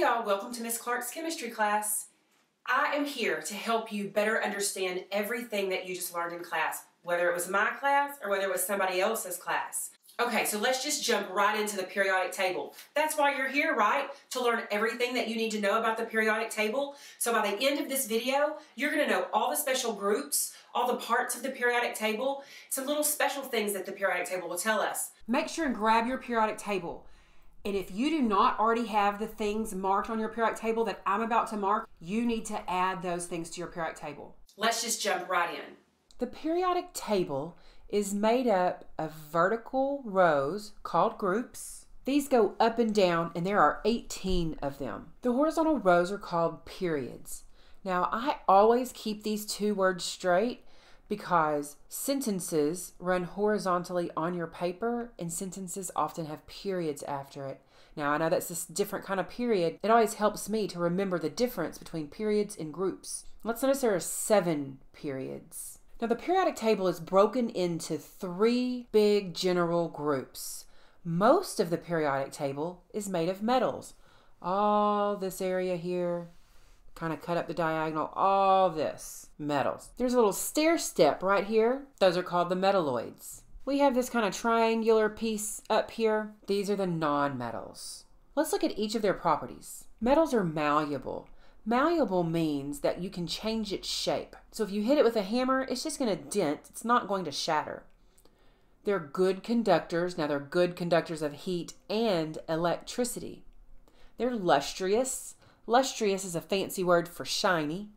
Hey y'all, welcome to Mrs. Clarke's Chemistry Class. I am here to help you better understand everything that you just learned in class, whether it was my class or whether it was somebody else's class. Okay, so let's just jump right into the periodic table. That's why you're here, right? To learn everything that you need to know about the periodic table. So by the end of this video, you're going to know all the special groups, all the parts of the periodic table, some little special things that the periodic table will tell us. Make sure and grab your periodic table. And if you do not already have the things marked on your periodic table that I'm about to mark, you need to add those things to your periodic table. Let's just jump right in. The periodic table is made up of vertical rows called groups. These go up and down, and there are 18 of them. The horizontal rows are called periods. Now, I always keep these two words straight because sentences run horizontally on your paper, and sentences often have periods after it. Now, I know that's this different kind of period. It always helps me to remember the difference between periods and groups. Let's notice there are 7 periods. Now, the periodic table is broken into 3 big general groups. Most of the periodic table is made of metals. All this area here, kind of cut up the diagonal, all this, metals. There's a little stair step right here. Those are called the metalloids. We have this kind of triangular piece up here. These are the non-metals. Let's look at each of their properties. Metals are malleable. Malleable means that you can change its shape. So if you hit it with a hammer, it's just going to dent. It's not going to shatter. They're good conductors. Now, they're good conductors of heat and electricity. They're lustrous. Lustrous is a fancy word for shiny.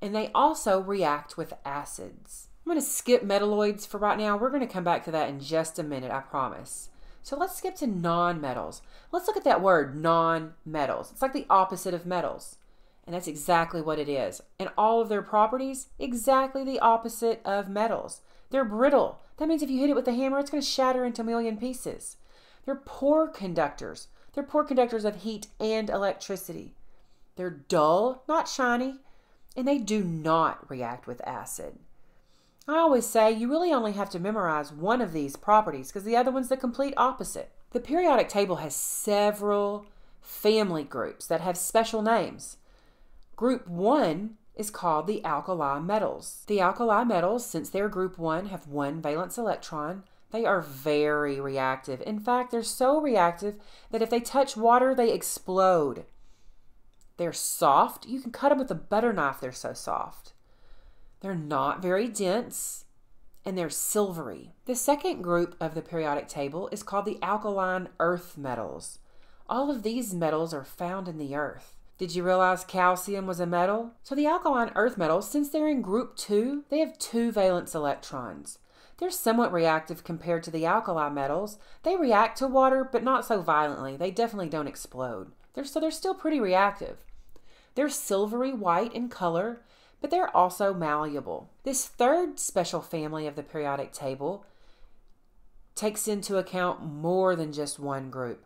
And they also react with acids. I'm going to skip metalloids for right now. We're going to come back to that in just a minute, I promise. So let's skip to non-metals. Let's look at that word, non-metals. It's like the opposite of metals. And that's exactly what it is. And all of their properties, exactly the opposite of metals. They're brittle. That means if you hit it with a hammer, it's going to shatter into a million pieces. They're poor conductors. They're poor conductors of heat and electricity. They're dull, not shiny, and they do not react with acid. I always say you really only have to memorize one of these properties because the other one's the complete opposite. The periodic table has several family groups that have special names. Group 1 is called the alkali metals. The alkali metals, since they're group 1, have 1 valence electron. They are very reactive. In fact, they're so reactive that if they touch water, they explode. They're soft. You can cut them with a butter knife. They're so soft. They're not very dense, and they're silvery. The second group of the periodic table is called the alkaline earth metals. All of these metals are found in the earth. Did you realize calcium was a metal? So the alkaline earth metals, since they're in group 2, they have 2 valence electrons. They're somewhat reactive compared to the alkali metals. They react to water, but not so violently. They definitely don't explode. So they're still pretty reactive. They're silvery white in color, but they're also malleable. This third special family of the periodic table takes into account more than just one group.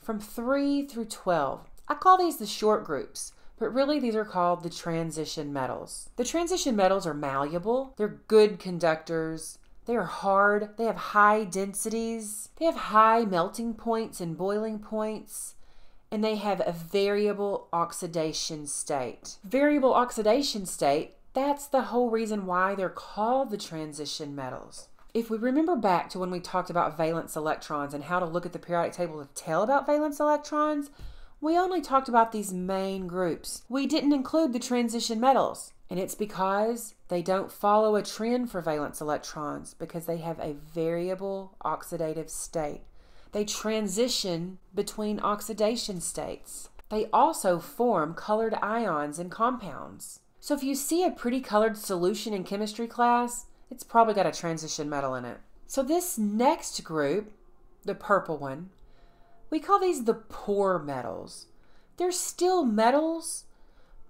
From 3 through 12, I call these the short groups, but really these are called the transition metals. The transition metals are malleable. They're good conductors. They are hard. They have high densities. They have high melting points and boiling points. And they have a variable oxidation state. Variable oxidation state, that's the whole reason why they're called the transition metals. If we remember back to when we talked about valence electrons and how to look at the periodic table to tell about valence electrons, we only talked about these main groups. We didn't include the transition metals, and it's because they don't follow a trend for valence electrons because they have a variable oxidative state. They transition between oxidation states. They also form colored ions and compounds. So if you see a pretty colored solution in chemistry class, it's probably got a transition metal in it. So this next group, the purple one, we call these the poor metals. They're still metals,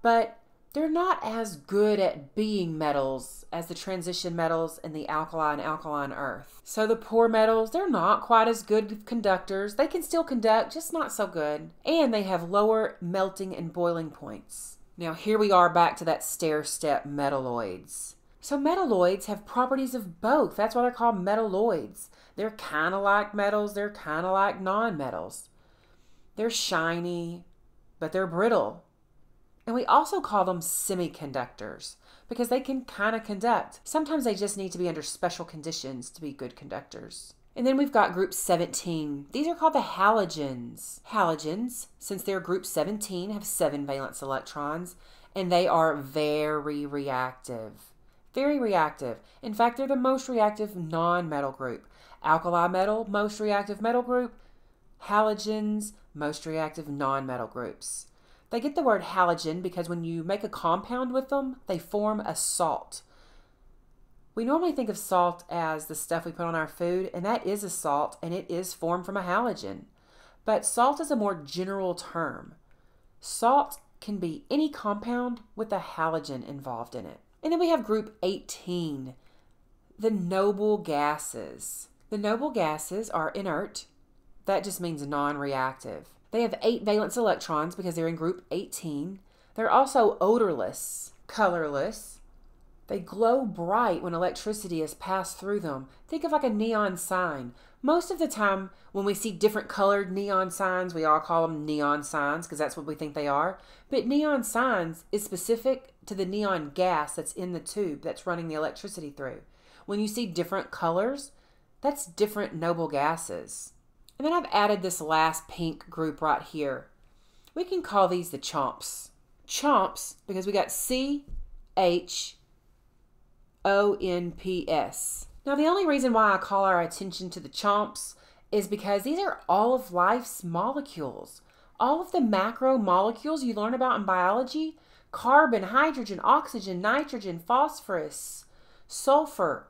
but they're not as good at being metals as the transition metals and the alkaline earth. So the poor metals, they're not quite as good conductors. They can still conduct, just not so good. And they have lower melting and boiling points. Now here we are back to that stair step, metalloids. So metalloids have properties of both. That's why they're called metalloids. They're kind of like metals. They're kind of like non-metals. They're shiny. but they're brittle. And we also call them semiconductors because they can kind of conduct. Sometimes they just need to be under special conditions to be good conductors. And then we've got group 17. These are called the halogens. Halogens, since they're group 17, have 7 valence electrons, and they are very reactive. Very reactive. In fact, they're the most reactive non-metal group. Alkali metal, most reactive metal group. Halogens, most reactive non-metal groups. They get the word halogen because when you make a compound with them, they form a salt. We normally think of salt as the stuff we put on our food, and that is a salt, and it is formed from a halogen. But salt is a more general term. Salt can be any compound with a halogen involved in it. And then we have group 18, the noble gases. The noble gases are inert. That just means non-reactive. They have 8 valence electrons because they're in group 18. They're also odorless, colorless. They glow bright when electricity is passed through them. Think of like a neon sign. Most of the time when we see different colored neon signs, we all call them neon signs because that's what we think they are. But neon signs is specific to the neon gas that's in the tube that's running the electricity through. When you see different colors, that's different noble gases. And then I've added this last pink group right here. We can call these the chomps. Chomps because we got CHOMPs. Now the only reason why I call our attention to the chomps is because these are all of life's molecules. All of the macromolecules you learn about in biology, carbon, hydrogen, oxygen, nitrogen, phosphorus, sulfur.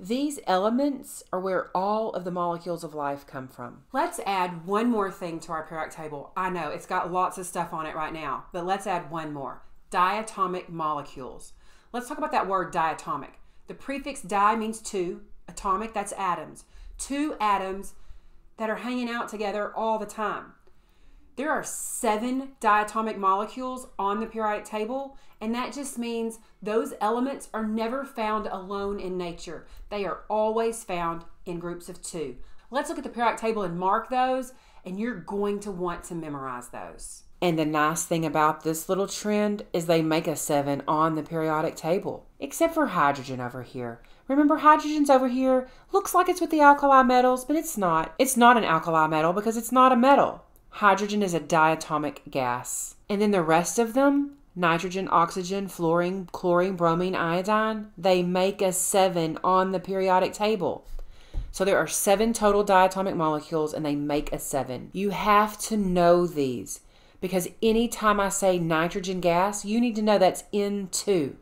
These elements are where all of the molecules of life come from. Let's add one more thing to our periodic table. I know it's got lots of stuff on it right now, but let's add one more. Diatomic molecules. Let's talk about that word diatomic. The prefix di means two, atomic, that's atoms. Two atoms that are hanging out together all the time. There are 7 diatomic molecules on the periodic table, and that just means those elements are never found alone in nature. They are always found in groups of 2. Let's look at the periodic table and mark those, and you're going to want to memorize those. And the nice thing about this little trend is they make a 7 on the periodic table, except for hydrogen over here. Remember, hydrogen's over here. Looks like it's with the alkali metals, but it's not. It's not an alkali metal because it's not a metal. Hydrogen is a diatomic gas. And then the rest of them, nitrogen, oxygen, fluorine, chlorine, bromine, iodine, they make a 7 on the periodic table. So there are 7 total diatomic molecules and they make a 7. You have to know these. Because anytime I say nitrogen gas, you need to know that's N2.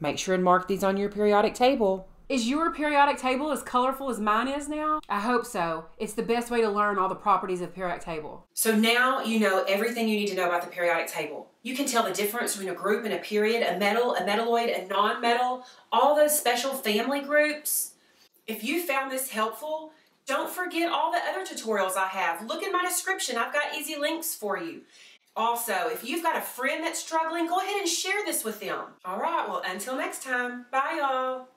Make sure and mark these on your periodic table. Is your periodic table as colorful as mine is now? I hope so. It's the best way to learn all the properties of periodic table. So now you know everything you need to know about the periodic table. You can tell the difference between a group and a period, a metal, a metalloid, a non-metal, all those special family groups. If you found this helpful, don't forget all the other tutorials I have. Look in my description. I've got easy links for you. Also, if you've got a friend that's struggling, go ahead and share this with them. All right, well, until next time. Bye, y'all.